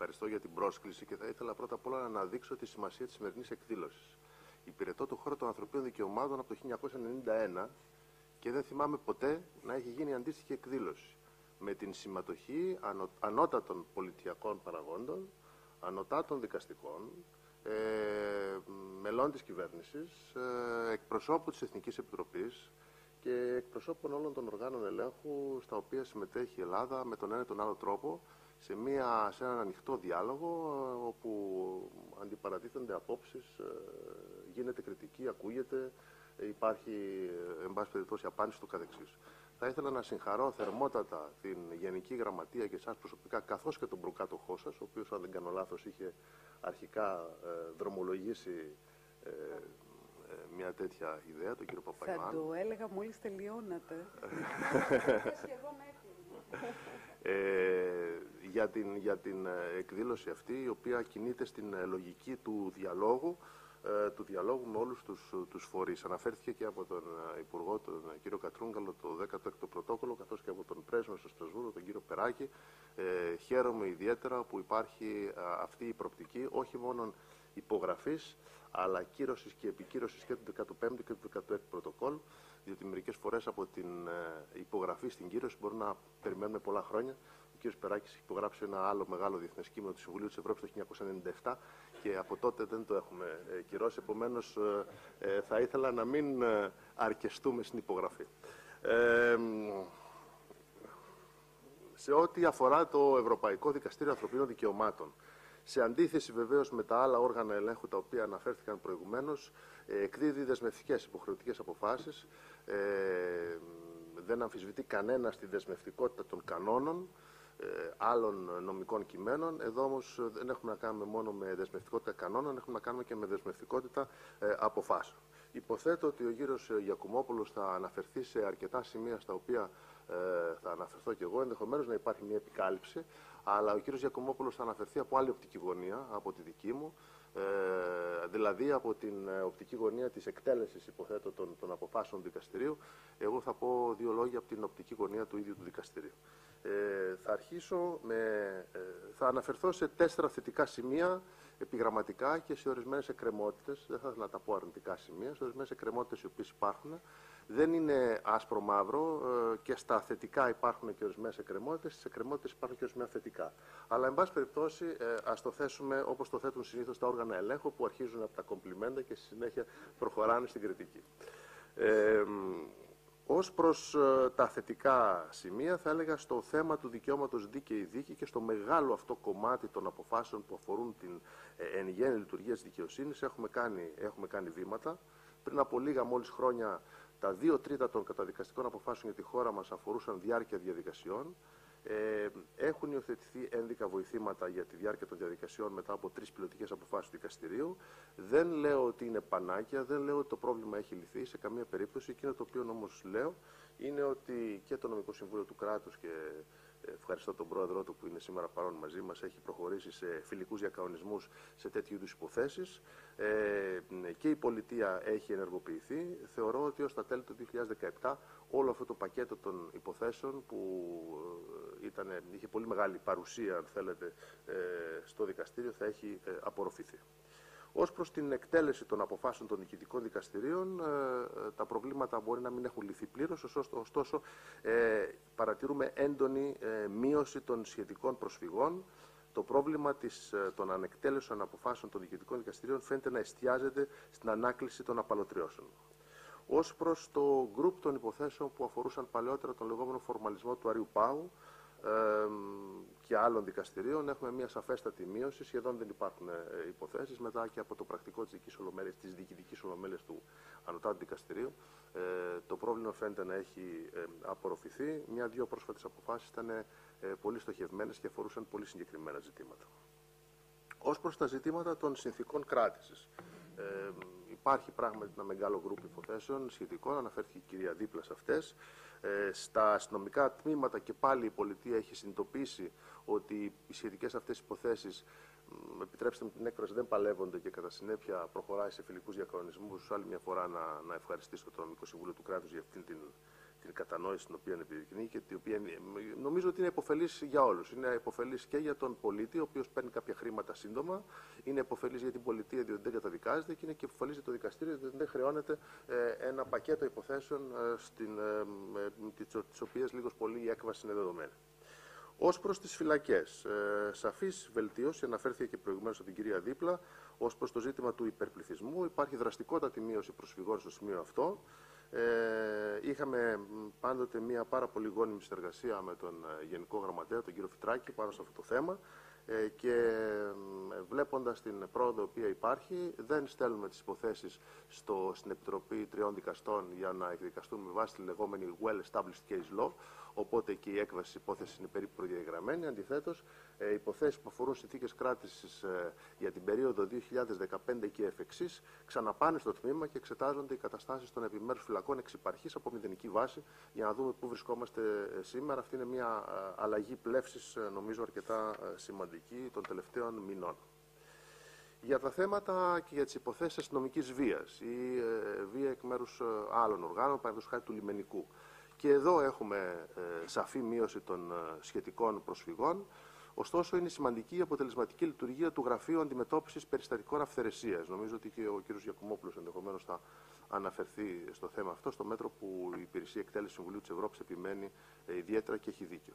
ευχαριστώ για την πρόσκληση και θα ήθελα πρώτα απ' όλα να αναδείξω τη σημασία της σημερινής εκδήλωσης. Υπηρετώ το χώρο των ανθρωπίνων δικαιωμάτων από το 1991 και δεν θυμάμαι ποτέ να έχει γίνει αντίστοιχη εκδήλωση. Με την συμμετοχή ανώτατων πολιτιακών παραγόντων, ανωτάτων δικαστικών, μελών της κυβέρνησης, εκπροσώπου της Εθνικής Επιτροπής και εκπροσώπων όλων των οργάνων ελέγχου στα οποία συμμετέχει η Ελλάδα με τον ένα ή τον άλλο τρόπο σε έναν ανοιχτό διάλογο όπου αντιπαρατίθενται απόψεις, γίνεται κριτική, ακούγεται, υπάρχει εν πάση περιπτώσει απάντηση του καθεξής. Θα ήθελα να συγχαρώ θερμότατα την Γενική Γραμματεία και εσάς προσωπικά, καθώς και τον προκάτοχό σας, ο οποίος, αν δεν κάνω λάθος, είχε αρχικά δρομολογήσει μια τέτοια ιδέα, τον κύριο Παπαγμάν. Θα το έλεγα μόλις τελειώνατε. Για την εκδήλωση αυτή, η οποία κινείται στην λογική του διαλόγου, με όλους τους φορείς. Αναφέρθηκε και από τον Υπουργό, τον κύριο Κατρούγκαλο, το 16ο πρωτόκολλο, καθώς και από τον πρέσβη στο Στρασβούργο, τον κύριο Περάκη. Χαίρομαι ιδιαίτερα που υπάρχει αυτή η προοπτική, όχι μόνο υπογραφής, αλλά κύρωσης και επικύρωσης και του 15ου και του 16ου πρωτοκόλλου, διότι μερικές φορές από την υπογραφή στην κύρωση μπορούμε να περιμένουμε πολλά χρόνια. Ο κ. Περάκης έχει υπογράψει ένα άλλο μεγάλο διεθνές κείμενο του Συμβουλίου της Ευρώπης το 1997 και από τότε δεν το έχουμε κυρώσει. Επομένως, θα ήθελα να μην αρκεστούμε στην υπογραφή. Σε ό,τι αφορά το Ευρωπαϊκό Δικαστήριο Ανθρωπίνων Δικαιωμάτων, σε αντίθεση βεβαίως με τα άλλα όργανα ελέγχου τα οποία αναφέρθηκαν προηγουμένως, εκδίδει δεσμευτικές υποχρεωτικές αποφάσεις. Δεν αμφισβητεί κανένα στη δεσμευτικότητα των κανόνων άλλων νομικών κειμένων. Εδώ όμως δεν έχουμε να κάνουμε μόνο με δεσμευτικότητα κανόνων, έχουμε να κάνουμε και με δεσμευτικότητα αποφάσεων. Υποθέτω ότι ο κύριος Γιακουμόπουλος θα αναφερθεί σε αρκετά σημεία στα οποία θα αναφερθώ και εγώ, ενδεχομένως να υπάρχει μια επικάλυψη, αλλά ο κύριος Γιακουμόπουλος θα αναφερθεί από άλλη οπτική γωνία, από τη δική μου, δηλαδή από την οπτική γωνία της εκτέλεσης, υποθέτω, των αποφάσεων του δικαστηρίου. Εγώ θα πω δύο λόγια από την οπτική γωνία του ίδιου του δικαστηρίου. Θα αναφερθώ σε 4 θετικά σημεία επιγραμματικά και σε ορισμένες εκκρεμότητες. Δεν θα ήθελα να τα πω αρνητικά σημεία, σε ορισμένες εκκρεμότητες οι οποίες υπάρχουν. Δεν είναι άσπρο-μαύρο και στα θετικά υπάρχουν και ορισμένες εκκρεμότητες, στις εκκρεμότητες υπάρχουν και ορισμένα θετικά. Αλλά, εν πάση περιπτώσει, ας το θέσουμε όπως το θέτουν συνήθως τα όργανα ελέγχου που αρχίζουν από τα κομπλιμέντα και στη συνέχεια προχωράνε στην κριτική. Ως προς τα θετικά σημεία, θα έλεγα στο θέμα του δικαιώματος δίκαιη δίκη και στο μεγάλο αυτό κομμάτι των αποφάσεων που αφορούν την εν γέννη λειτουργία της δικαιοσύνης έχουμε κάνει βήματα. Πριν από λίγα μόλις χρόνια, τα 2/3 των καταδικαστικών αποφάσεων για τη χώρα μας αφορούσαν διάρκεια διαδικασιών. Έχουν υιοθετηθεί ένδικα βοηθήματα για τη διάρκεια των διαδικασιών μετά από 3 πιλωτικές αποφάσεις του δικαστηρίου. Δεν λέω ότι είναι πανάκια, δεν λέω ότι το πρόβλημα έχει λυθεί σε καμία περίπτωση. Εκείνο το οποίο όμως λέω είναι ότι και το Νομικό Συμβούλιο του Κράτους και ευχαριστώ τον πρόεδρό του που είναι σήμερα παρόν μαζί μας, έχει προχωρήσει σε φιλικούς διακανονισμούς σε τέτοιου είδους υποθέσεις και η πολιτεία έχει ενεργοποιηθεί. Θεωρώ ότι ως τα τέλη του 2017 όλο αυτό το πακέτο των υποθέσεων που είχε πολύ μεγάλη παρουσία, αν θέλετε, στο δικαστήριο θα έχει απορροφηθεί. Ως προς την εκτέλεση των αποφάσεων των διοικητικών δικαστηρίων, τα προβλήματα μπορεί να μην έχουν λυθεί πλήρως, ωστόσο παρατηρούμε έντονη μείωση των σχετικών προσφυγών. Το πρόβλημα των ανεκτέλεσεων αποφάσεων των διοικητικών δικαστηρίων φαίνεται να εστιάζεται στην ανάκληση των απαλωτριώσεων. Ως προς το γκρουπ των υποθέσεων που αφορούσαν παλαιότερα τον λεγόμενο φορμαλισμό του Αριού Πάου και άλλων δικαστηρίων, έχουμε μια σαφέστατη μείωση. Σχεδόν δεν υπάρχουν υποθέσεις μετά και από το πρακτικό της διοικητικής ολομέλειας του Ανωτάτου Δικαστηρίου. Το πρόβλημα φαίνεται να έχει απορροφηθεί. Μια-δύο πρόσφατες αποφάσεις ήταν πολύ στοχευμένες και αφορούσαν πολύ συγκεκριμένα ζητήματα. Ως προς τα ζητήματα των συνθήκων κράτησης, υπάρχει πράγματι ένα μεγάλο γκρουπ υποθέσεων σχετικών, αναφέρθηκε η κυρία Δίπλα σε αυτές. Στα αστυνομικά τμήματα και πάλι η πολιτεία έχει συνειδητοποιήσει ότι οι σχετικές αυτές υποθέσεις, επιτρέψτε μου την έκφραση, δεν παλεύονται και κατά συνέπεια προχωράει σε φιλικούς διακανονισμούς. Άλλη μια φορά να ευχαριστήσω το Νομικό Συμβούλιο του Κράτους για αυτήν την την κατανόηση την οποία επιδεικνύει και την οποία νομίζω ότι είναι επωφελής για όλους. Είναι επωφελής και για τον πολίτη, ο οποίος παίρνει κάποια χρήματα σύντομα, είναι επωφελής για την πολιτεία, διότι δεν καταδικάζεται, και είναι και επωφελής για το δικαστήριο, διότι δεν χρεώνεται ένα πακέτο υποθέσεων, τις οποίες λίγος πολύ η έκβαση είναι δεδομένη. Ως προς τις φυλακές, σαφής βελτίωση, αναφέρθηκε και προηγουμένως από την κυρία Δίπλα, ως προς το ζήτημα του υπερπληθυσμού. Υπάρχει δραστικότατη μείωση προσφυγών στο σημείο αυτό. Είχαμε πάντοτε μια πάρα πολύ γόνιμη συνεργασία με τον Γενικό Γραμματέα, τον κύριο Φυτράκη, πάνω σε αυτό το θέμα. Και βλέποντας την πρόοδο η οποία υπάρχει, δεν στέλνουμε τις υποθέσεις στην Επιτροπή Τριών Δικαστών για να εκδικαστούν με βάση τη λεγόμενη well-established case law, οπότε και η έκβαση υπόθεση είναι περίπου προδιαγραμμένη. Αντιθέτως, υποθέσεις που αφορούν συνθήκες κράτησης για την περίοδο 2015 και εφ' εξής ξαναπάνε στο τμήμα και εξετάζονται οι καταστάσεις των επιμέρους φυλακών εξ υπαρχής από μηδενική βάση για να δούμε πού βρισκόμαστε σήμερα. Αυτή είναι μια αλλαγή πλεύσης, νομίζω, αρκετά σημαντική των τελευταίων μηνών. Για τα θέματα και για τις υποθέσεις αστυνομικής βίας ή βία εκ μέρους άλλων οργάνων, παραδείγματος χάρη του λιμενικού. Και εδώ έχουμε σαφή μείωση των σχετικών προσφυγών. Ωστόσο, είναι σημαντική η αποτελεσματική λειτουργία του Γραφείου Αντιμετώπισης Περιστατικών Αυθαιρεσίας. Νομίζω ότι και ο κ. Γιακουμόπουλος ενδεχομένως θα αναφερθεί στο θέμα αυτό, στο μέτρο που η Υπηρεσία Εκτέλεσης Συμβουλίου της Ευρώπης επιμένει ιδιαίτερα και έχει δίκιο.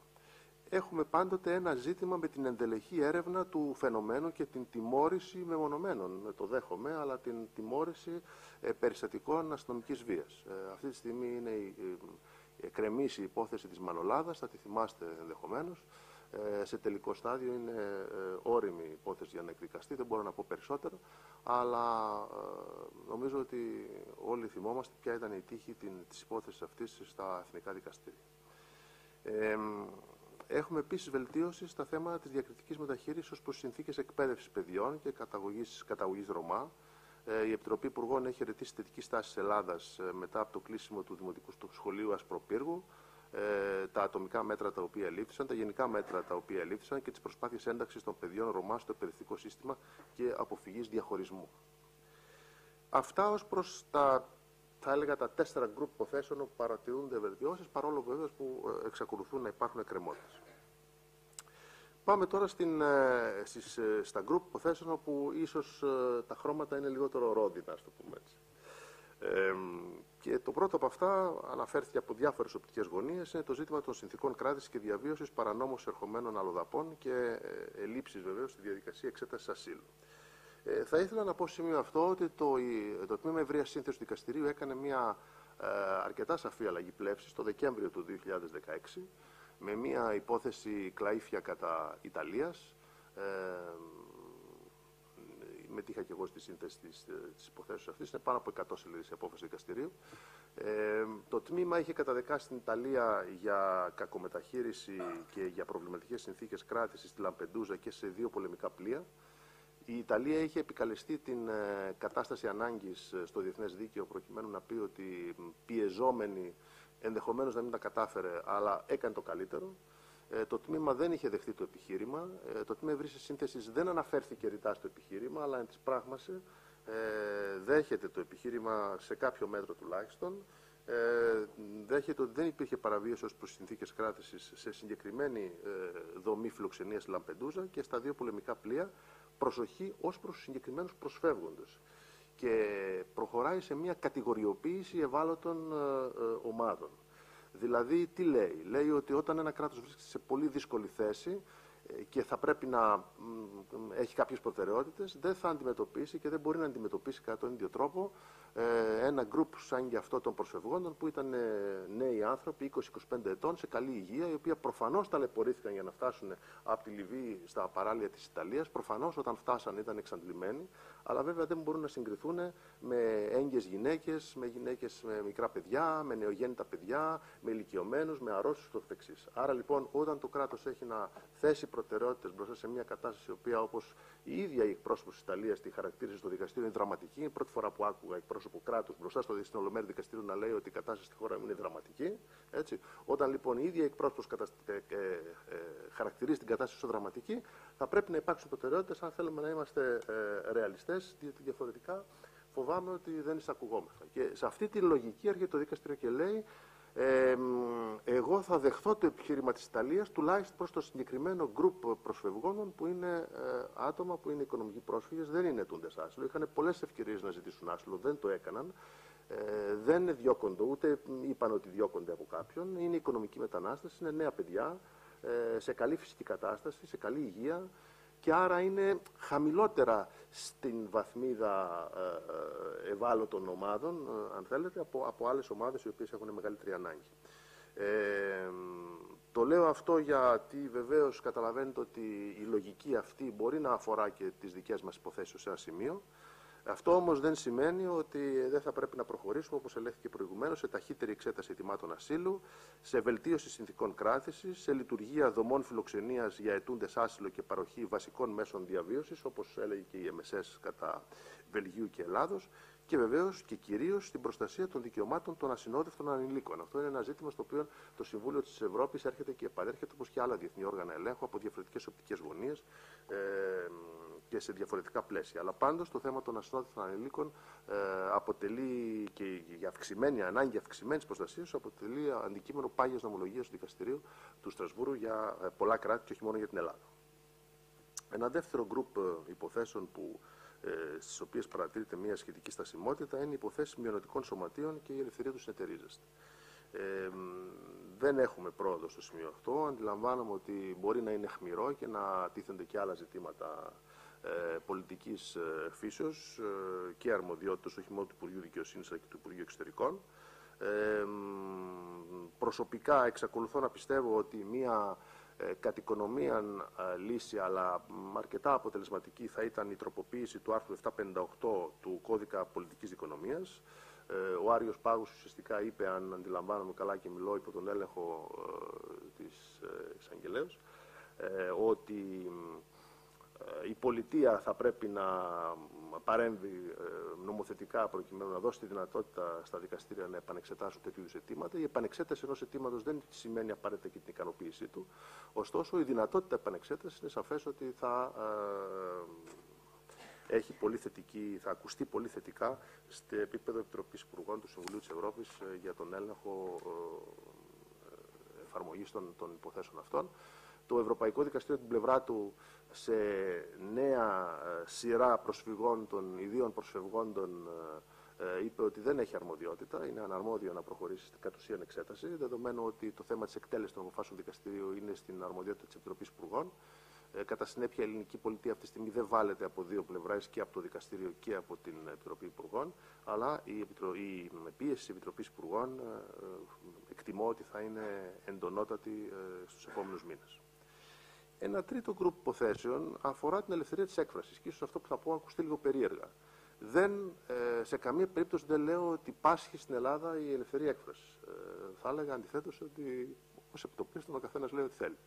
Έχουμε πάντοτε ένα ζήτημα με την ενδελεχή έρευνα του φαινομένου και την τιμώρηση μεμονωμένων, το δέχομαι, αλλά την τιμώρηση περιστατικών αστυνομικής βίας. Αυτή τη στιγμή είναι εκκρεμής η υπόθεση της Μανολάδας, θα τη θυμάστε ενδεχομένως. Σε τελικό στάδιο είναι όριμη η υπόθεση για να εκδικαστεί, δεν μπορώ να πω περισσότερα, αλλά νομίζω ότι όλοι θυμόμαστε ποια ήταν η τύχη της υπόθεσης αυτής στα εθνικά δικαστήρια. Έχουμε επίσης βελτίωση στα θέματα της διακριτικής μεταχείρισης ως προς συνθήκες εκπαίδευσης παιδιών και καταγωγής Ρωμά. Η Επιτροπή Υπουργών έχει ερετήσει θετική στάση της Ελλάδας μετά από το κλείσιμο του Δημοτικού Σχολείου Ασπροπύργου, τα ατομικά μέτρα τα οποία λήφθησαν, τα γενικά μέτρα τα οποία λήφθησαν και τις προσπάθειες ένταξης των παιδιών Ρωμά στο εκπαιδευτικό σύστημα και αποφυγής διαχωρισμού. Αυτά ως προς τα, θα έλεγα, τα 4 γκρουπ υποθέσεων όπου παρατηρούνται βελτιώσεις, παρόλο βέβαια που εξακολουθούν να υπάρχουν εκκρεμότητες. Πάμε τώρα στα γκρουπ υποθέσεων όπου ίσως τα χρώματα είναι λιγότερο ρόδινα, ας το πούμε έτσι. Και το πρώτο από αυτά αναφέρθηκε από διάφορες οπτικές γωνίες, είναι το ζήτημα των συνθήκων κράτησης και διαβίωσης παρανόμως ερχομένων αλλοδαπών και ελλείψης βεβαίως στη διαδικασία εξέτασης ασύλου. Θα ήθελα να πω σημείο αυτό ότι το Τμήμα Ευρείας Σύνθεσης του Δικαστηρίου έκανε μια αρκετά σαφή αλλαγή πλεύσης το Δεκέμβριο του 2016 με μια υπόθεση κλαΐφια κατά Ιταλίας. Μετήχα και εγώ στη σύνθεση της υποθέσεως αυτής, είναι πάνω από 100 σελίδες η απόφαση του δικαστηρίου. Το τμήμα είχε καταδικάσει την Ιταλία για κακομεταχείριση και για προβληματικές συνθήκες κράτησης στη Λαμπεντούζα και σε 2 πολεμικά πλοία. Η Ιταλία είχε επικαλεστεί την κατάσταση ανάγκης στο διεθνές δίκαιο προκειμένου να πει ότι πιεζόμενη ενδεχομένως να μην τα κατάφερε, αλλά έκανε το καλύτερο. Το τμήμα δεν είχε δεχτεί το επιχείρημα. Το τμήμα ευρύς σύνθεσης δεν αναφέρθηκε ρητά στο επιχείρημα, αλλά εν της πράγμαση δέχεται το επιχείρημα σε κάποιο μέτρο τουλάχιστον. Δέχεται ότι δεν υπήρχε παραβίαση ως προς συνθήκες κράτησης σε συγκεκριμένη δομή φιλοξενίας Λαμπεντούζα και στα 2 πολεμικά πλοία. Προσοχή ως προς συγκεκριμένους προσφεύγοντες και προχωράει σε μια κατηγοριοποίηση ευάλωτων ομάδων. Δηλαδή, τι λέει? Λέει ότι όταν ένα κράτος βρίσκεται σε πολύ δύσκολη θέση και θα πρέπει να έχει κάποιες προτεραιότητες, δεν θα αντιμετωπίσει και δεν μπορεί να αντιμετωπίσει κατά τον ίδιο τρόπο ένα γκρουπ σαν και αυτό των προσφευγόντων που ήταν νέοι άνθρωποι, 20-25 ετών, σε καλή υγεία, οι οποίοι προφανώς ταλαιπωρήθηκαν για να φτάσουν από τη Λιβύη στα παράλια της Ιταλίας. Προφανώς όταν φτάσαν ήταν εξαντλημένοι, αλλά βέβαια δεν μπορούν να συγκριθούν με έγκυες γυναίκες, με γυναίκες με μικρά παιδιά, με νεογέννητα παιδιά, με ηλικιωμένους, με αρρώστους κ.ο.κ. Άρα λοιπόν, όταν το κράτος έχει να θέσει προτεραιότητες μπροστά σε μια κατάσταση, η οποία όπως η ίδια η εκπρόσωπος της Ιταλίας τη χαρακτήρισε στο δικαστήριο, είναι δραματική. Είναι η πρώτη φορά που άκουγα εκπρόσωπο κράτους μπροστά στο Ολομέλεια Δικαστήριο να λέει ότι η κατάσταση στη χώρα μου είναι δραματική. Έτσι. Όταν λοιπόν η ίδια η εκπρόσωπος χαρακτηρίζει την κατάσταση ως δραματική, θα πρέπει να υπάρξουν προτεραιότητες αν θέλουμε να είμαστε ρεαλιστές, διότι διαφορετικά φοβάμαι ότι δεν εισακουγόμεθα. Και σε αυτή τη λογική έρχεται το δικαστήριο και λέει. Εγώ θα δεχθώ το επιχείρημα της Ιταλίας, τουλάχιστον προς το συγκεκριμένο γκρουπ προσφευγόνων που είναι άτομα που είναι οικονομικοί πρόσφυγες, δεν είναι αιτούντες άσυλο. Είχαν πολλές ευκαιρίες να ζητήσουν άσυλο, δεν το έκαναν. Δεν διώκονται, ούτε είπαν ότι διώκονται από κάποιον. Είναι οικονομική μετανάσταση, είναι νέα παιδιά, σε καλή φυσική κατάσταση, σε καλή υγεία. Και άρα είναι χαμηλότερα στην βαθμίδα ευάλωτων ομάδων, αν θέλετε, από άλλες ομάδες οι οποίες έχουν μεγαλύτερη ανάγκη. Το λέω αυτό γιατί βεβαίως καταλαβαίνετε ότι η λογική αυτή μπορεί να αφορά και τις δικές μας υποθέσεις σε ένα σημείο. Αυτό όμως δεν σημαίνει ότι δεν θα πρέπει να προχωρήσουμε, όπως ελέγχθηκε προηγουμένως, σε ταχύτερη εξέταση αιτημάτων ασύλου, σε βελτίωση συνθήκων κράτησης, σε λειτουργία δομών φιλοξενίας για αιτούντες άσυλο και παροχή βασικών μέσων διαβίωσης, όπως έλεγε και η MSS κατά Βελγίου και Ελλάδος, και βεβαίως και κυρίως στην προστασία των δικαιωμάτων των ασυνόδευτων ανηλίκων. Αυτό είναι ένα ζήτημα στο οποίο το Συμβούλιο της Ευρώπης έρχεται και επανέρχεται, όπως και άλλα διεθνή όργανα ελέγχου, από διαφορετικές οπτικές γωνίες και σε διαφορετικά πλαίσια. Αλλά πάντως το θέμα των ασυνόδευτων ανηλίκων αποτελεί, και η ανάγκη αυξημένης προστασίας αποτελεί αντικείμενο πάγιας νομολογίας του Δικαστηρίου του Στρασβούρου για πολλά κράτη και όχι μόνο για την Ελλάδα. Ένα δεύτερο γκρουπ υποθέσεων στις οποίες παρατηρείται μια σχετική στασιμότητα είναι οι υποθέσεις μειονοτικών σωματείων και η ελευθερία του συνεταιρίζεστε. Δεν έχουμε πρόοδο στο σημείο αυτό. Αντιλαμβάνομαι ότι μπορεί να είναι χμηρό και να τίθενται και άλλα ζητήματα πολιτικής φύσεως και αρμοδιότητας, όχι μόνο του Υπουργείου Δικαιοσύνης αλλά και του Υπουργείου Εξωτερικών. Προσωπικά εξακολουθώ να πιστεύω ότι μια κατ' οικονομία λύση, αλλά αρκετά αποτελεσματική, θα ήταν η τροποποίηση του άρθρου 758 του Κώδικα Πολιτικής Δικονομίας. Ο Άριος Πάγος ουσιαστικά είπε, αν αντιλαμβάνομαι καλά και μιλώ υπό τον έλεγχο της εισαγγελέως, ότι η πολιτεία θα πρέπει να παρέμβει νομοθετικά προκειμένου να δώσει τη δυνατότητα στα δικαστήρια να επανεξετάσουν τέτοιου είδους αιτήματα. Η επανεξέταση ενός αιτήματος δεν σημαίνει απαραίτητα και την ικανοποίησή του. Ωστόσο, η δυνατότητα επανεξέτασης είναι σαφές ότι θα έχει πολύ θετική, θα ακουστεί πολύ θετικά στο επίπεδο Επιτροπής Υπουργών του Συμβουλίου της Ευρώπης για τον έλεγχο εφαρμογής των υποθέσεων αυτών. Το Ευρωπαϊκό Δικαστήριο την πλευρά του σε νέα σειρά προσφυγόντων, ιδίων προσφυγόντων, είπε ότι δεν έχει αρμοδιότητα, είναι αναρμόδιο να προχωρήσει στην κατ' ουσίαν εξέταση, δεδομένου ότι το θέμα της εκτέλεσης των αποφάσεων δικαστηρίου είναι στην αρμοδιότητα της Επιτροπής Υπουργών. Κατά συνέπεια, η ελληνική πολιτεία αυτή τη στιγμή δεν βάλεται από δύο πλευρές, και από το Δικαστήριο και από την Επιτροπή Υπουργών, αλλά η πίεση της Επιτροπής Υπουργών εκτιμώ ότι θα είναι εντονότατη στους επόμενους μήνες. Ένα τρίτο γκρουπ υποθέσεων αφορά την ελευθερία της έκφρασης και ίσως αυτό που θα πω ακουστεί λίγο περίεργα. Σε καμία περίπτωση δεν λέω ότι πάσχει στην Ελλάδα η ελευθερία έκφρασης. Θα έλεγα αντιθέτως ότι ως επιτοπλίστων ο καθένας λέει ό,τι θέλει.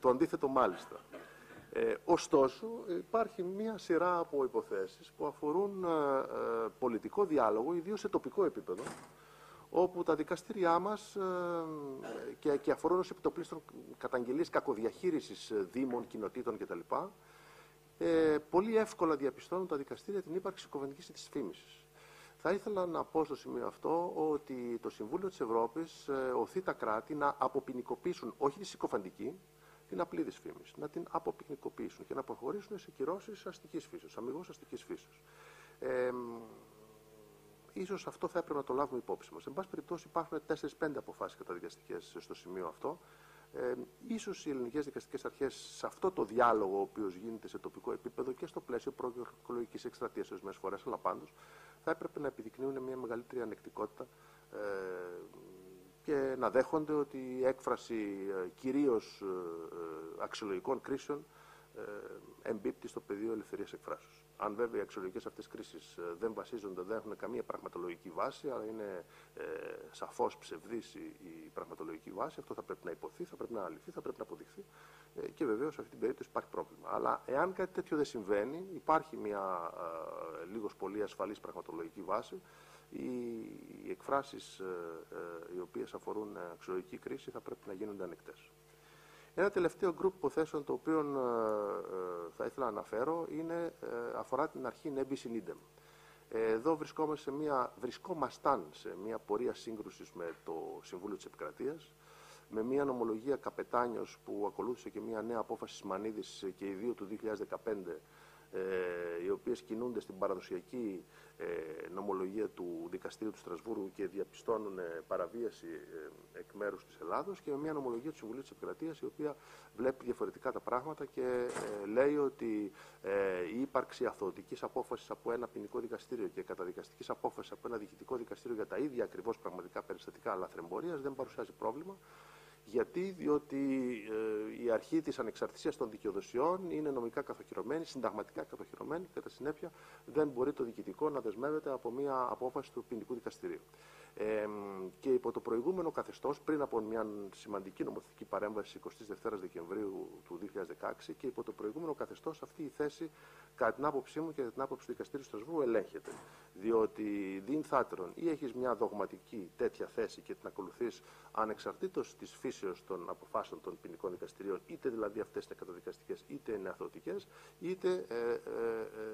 Το αντίθετο μάλιστα. Ωστόσο υπάρχει μία σειρά από υποθέσεις που αφορούν πολιτικό διάλογο, ιδίως σε τοπικό επίπεδο, όπου τα δικαστήριά μας και αφορούν ως επιτοπλίστων καταγγελίες κακοδιαχείρισης δήμων, κοινοτήτων κτλ. Πολύ εύκολα διαπιστώνουν τα δικαστήρια την ύπαρξη κοβεντικής της φήμησης. Θα ήθελα να πω στο σημείο αυτό ότι το Συμβούλιο της Ευρώπης οθεί τα κράτη να αποποινικοποιήσουν όχι τη συκοφαντική, την απλή της φήμης, να την αποποινικοποιήσουν και να προχωρήσουν σε κυρώσεις αστικής φύσεως, αμιγώς αστικής φύσεως. Ίσως αυτό θα έπρεπε να το λάβουμε υπόψη μας. Εν πάση περιπτώσει υπάρχουν 4-5 αποφάσεις καταδικαστικές στο σημείο αυτό. Ίσως οι ελληνικές δικαστικές αρχές σε αυτό το διάλογο ο οποίος γίνεται σε τοπικό επίπεδο και στο πλαίσιο προεκλογικής εκστρατείας ορισμένες φορές, αλλά πάντως θα έπρεπε να επιδεικνύουν μια μεγαλύτερη ανεκτικότητα και να δέχονται ότι η έκφραση κυρίως αξιολογικών κρίσεων εμπίπτει στο πεδίο ελευθερίας εκφράσεως. Αν βέβαια οι αξιολογικές αυτές κρίσεις δεν βασίζονται, δεν έχουν καμία πραγματολογική βάση, αλλά είναι σαφώς ψευδής η πραγματολογική βάση, αυτό θα πρέπει να υποθεί, θα πρέπει να αναλυθεί, θα πρέπει να αποδειχθεί και βεβαίως σε αυτή την περίπτωση υπάρχει πρόβλημα. Αλλά εάν κάτι τέτοιο δεν συμβαίνει, υπάρχει μια λίγος πολύ ασφαλής πραγματολογική βάση, οι εκφράσεις οι οποίες αφορούν αξιολογική κρίση θα πρέπει να γίνονται ανεκτές. Ένα τελευταίο γκρουπ υποθέσεων το οποίο θα ήθελα να αναφέρω αφορά την αρχή Nebis in Idem. Εδώ βρισκόμασταν σε μια πορεία σύγκρουσης με το Συμβούλιο της Επικρατείας, με μια νομολογία Καπετάνιος που ακολούθησε και μια νέα απόφαση Σιμανίδης και οι δύο του 2015, οι οποίες κινούνται στην παραδοσιακή νομολογία του Δικαστήριου του Στρασβούργου και διαπιστώνουν παραβίαση εκ μέρους της Ελλάδος, και με μια νομολογία του Συμβουλίου της Επικρατείας, η οποία βλέπει διαφορετικά τα πράγματα και λέει ότι η ύπαρξη αθωωτικής απόφασης από ένα ποινικό δικαστήριο και καταδικαστικής απόφασης από ένα διοικητικό δικαστήριο για τα ίδια ακριβώς πραγματικά περιστατικά λαθρεμπορίας δεν παρουσιάζει πρόβλημα. Γιατί? Διότι η αρχή της ανεξαρτησίας των δικαιοδοσιών είναι νομικά καθοχυρωμένη, συνταγματικά καθοχυρωμένη, και κατά συνέπεια δεν μπορεί το διοικητικό να δεσμεύεται από μια απόφαση του ποινικού δικαστηρίου. Και υπό το προηγούμενο καθεστώς, πριν από μια σημαντική νομοθετική παρέμβαση 22 Δεκεμβρίου του 2016, και υπό το προηγούμενο καθεστώς αυτή η θέση, κατά την άποψή μου και κατά την άποψη του Δικαστήριου Στρασβούργου, ελέγχεται. Διότι δίν θάτρον, ή έχεις μια δογματική τέτοια θέση και την ακολουθείς ανεξαρτήτως της φύσεως των αποφάσεων των ποινικών δικαστηρίων, είτε δηλαδή αυτές είναι καταδικαστικές, είτε είναι αθωωτικές, είτε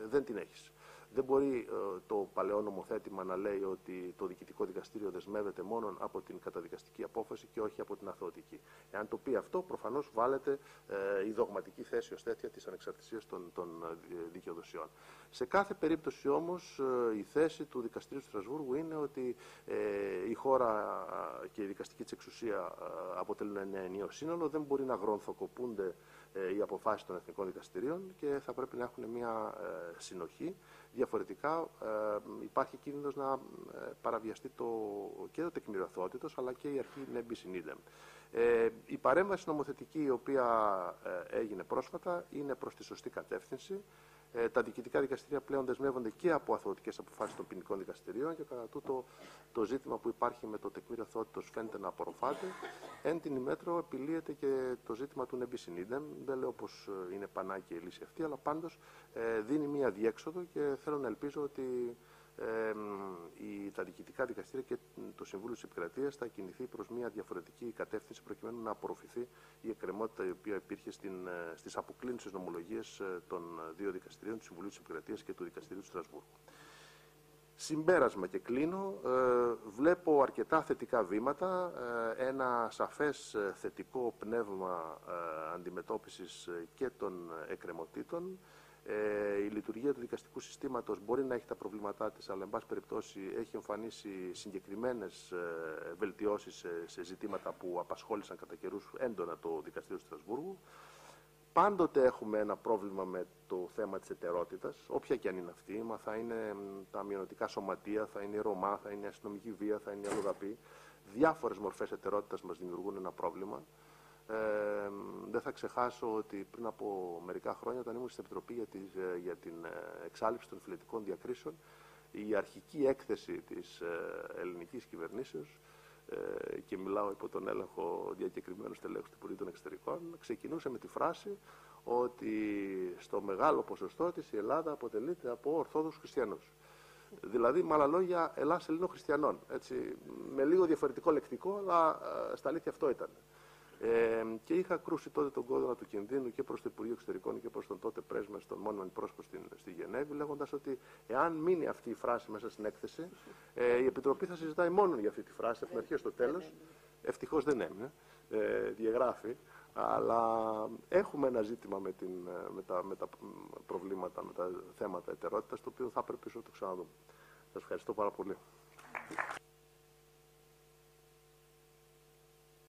δεν την έχεις. Δεν μπορεί το παλαιό νομοθέτημα να λέει ότι το διοικητικό δικαστήριο δεσμεύεται μόνο από την καταδικαστική απόφαση και όχι από την αθωωτική. Εάν το πει αυτό, προφανώς βάλετε η δογματική θέση ως τέτοια της ανεξαρτησίας των δικαιοδοσιών. Σε κάθε περίπτωση όμως η θέση του Δικαστηρίου του Στρασβούργου είναι ότι η χώρα και η δικαστική της εξουσία αποτελούν ένα ενιαίο σύνολο, δεν μπορεί να γρονθοκοπούνται οι αποφάσεις των εθνικών δικαστηρίων και θα πρέπει να έχουν μια συνοχή. Διαφορετικά υπάρχει κίνδυνος να παραβιαστεί και το τεκμήριο αθωότητος, αλλά και η αρχή νέμπις in idem. Η παρέμβαση νομοθετική η οποία έγινε πρόσφατα είναι προς τη σωστή κατεύθυνση. Τα διοικητικά δικαστηρία πλέον δεσμεύονται και από αθωωτικές αποφάσεις των ποινικών δικαστηρίων και κατά τούτο το ζήτημα που υπάρχει με το τεκμήριο αθωότητος φαίνεται να απορροφάται. Εν την ημέτρο επιλύεται και το ζήτημα του νέμπις in idem. Δεν λέω πως είναι πανάκια η λύση αυτή, αλλά πάντως δίνει μία διέξοδο και θέλω να ελπίζω ότι τα διοικητικά δικαστήρια και το Συμβούλιο της Επικρατείας θα κινηθεί προς μια διαφορετική κατεύθυνση προκειμένου να απορροφηθεί η εκκρεμότητα η οποία υπήρχε στις αποκλίνουσες νομολογίες των δύο δικαστηρίων, του Συμβουλίου της Επικρατείας και του Δικαστηρίου του Στρασβούργου. Συμπέρασμα και κλείνω. Βλέπω αρκετά θετικά βήματα, ένα σαφές θετικό πνεύμα αντιμετώπισης και των εκκρεμωτήτων. Η λειτουργία του δικαστικού συστήματος μπορεί να έχει τα προβλήματά της, αλλά εν πάση περιπτώσει έχει εμφανίσει συγκεκριμένες βελτιώσεις σε ζητήματα που απασχόλησαν κατά καιρούς έντονα το Δικαστήριο του Στρασβούργου. Πάντοτε έχουμε ένα πρόβλημα με το θέμα της ετερότητας, όποια και αν είναι αυτή, μα θα είναι τα μειονοτικά σωματεία, θα είναι η Ρωμά, θα είναι η αστυνομική βία, θα είναι η αλλοδαπή. Διάφορες μορφές ετερότητας μας δημιουργούν ένα πρόβλημα. Δεν θα ξεχάσω ότι πριν από μερικά χρόνια, όταν ήμουν στην Επιτροπή για την εξάλληψη των φιλετικών διακρίσεων, η αρχική έκθεση της ελληνικής κυβερνήσεως, και μιλάω υπό τον έλεγχο διακεκριμένου στελέχους του Υπουργείου των Εξωτερικών, ξεκινούσε με τη φράση ότι στο μεγάλο ποσοστό της η Ελλάδα αποτελείται από Ορθόδοξους Χριστιανούς. Δηλαδή, με άλλα λόγια, Ελλάς Ελληνοχριστιανών. Έτσι, με λίγο διαφορετικό λεκτικό, αλλά στα αλήθεια αυτό ήταν. Και είχα κρούσει τότε τον κόδωνα του κινδύνου και προς το Υπουργείο Εξωτερικών και προς τον τότε πρέσβη, τον μόνιμο πρόσωπο στη Γενέβη, λέγοντας ότι εάν μείνει αυτή η φράση μέσα στην έκθεση, η Επιτροπή θα συζητάει μόνο για αυτή τη φράση από την αρχή στο τέλος. Ευτυχώς δεν έμεινε, διαγράφει. Αλλά έχουμε ένα ζήτημα με τα θέματα ετερότητας, το οποίο θα πρέπει να το ξαναδούμε. Σας ευχαριστώ πάρα πολύ.